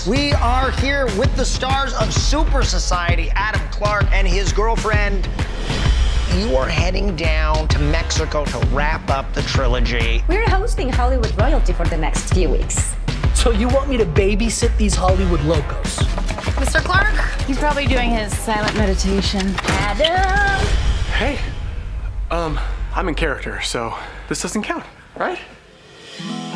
Yes, we are here with the stars of Super Society, Adam Clark and his girlfriend. You are heading down to Mexico to wrap up the trilogy. We're hosting Hollywood royalty for the next few weeks. So you want me to babysit these Hollywood locos? Mr. Clark? He's probably doing his silent meditation. Adam! Hey, I'm in character, so this doesn't count, right?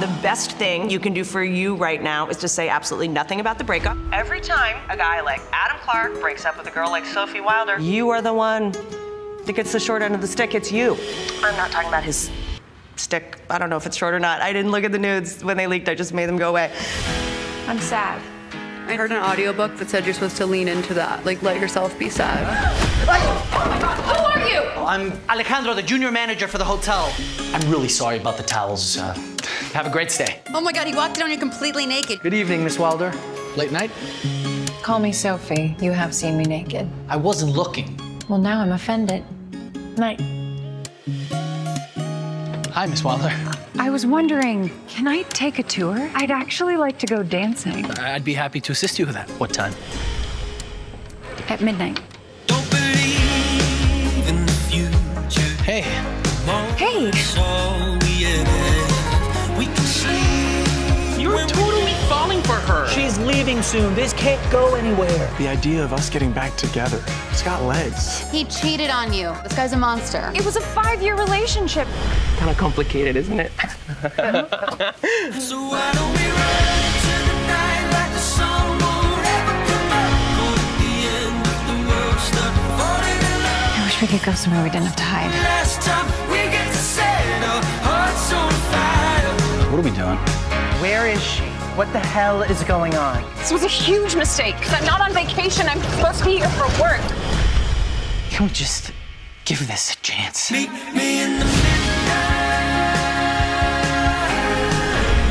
The best thing you can do for you right now is to say absolutely nothing about the breakup. Every time a guy like Adam Clark breaks up with a girl like Sophie Wilder, you are the one that gets the short end of the stick. It's you. I'm not talking about his stick. I don't know if it's short or not. I didn't look at the nudes when they leaked. I just made them go away. I'm sad. I heard an audiobook that said you're supposed to lean into that, like let yourself be sad. Oh my God, who are you? Oh, I'm Alejandro, the junior manager for the hotel. I'm really sorry about the towels. Have a great stay. Oh my God, he walked in on you completely naked. Good evening, Miss Wilder. Late night? Call me Sophie. You have seen me naked. I wasn't looking. Well, now I'm offended. Night. Hi, Miss Wilder. I was wondering, can I take a tour? I'd actually like to go dancing. I'd be happy to assist you with that. What time? At midnight. Don't believe in the future. Hey. Hey. You're totally falling for her. She's leaving soon. This can't go anywhere. The idea of us getting back together, it's got legs. He cheated on you. This guy's a monster. It was a 5-year relationship. Kind of complicated, isn't it? So why don't we run into the night like the sun won't ever come out? At the end of the world, start falling in love. I wish we could go somewhere we didn't have to hide. Last time we get to set our hearts on fire. What are we doing? Where is she? What the hell is going on? This was a huge mistake, because I'm not on vacation. I'm supposed to be here for work. Can we just give this a chance? Meet me in the midnight.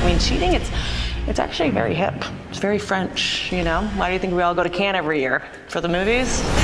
I mean, cheating, it's actually very hip. It's very French, you know? Why do you think we all go to Cannes every year? For the movies?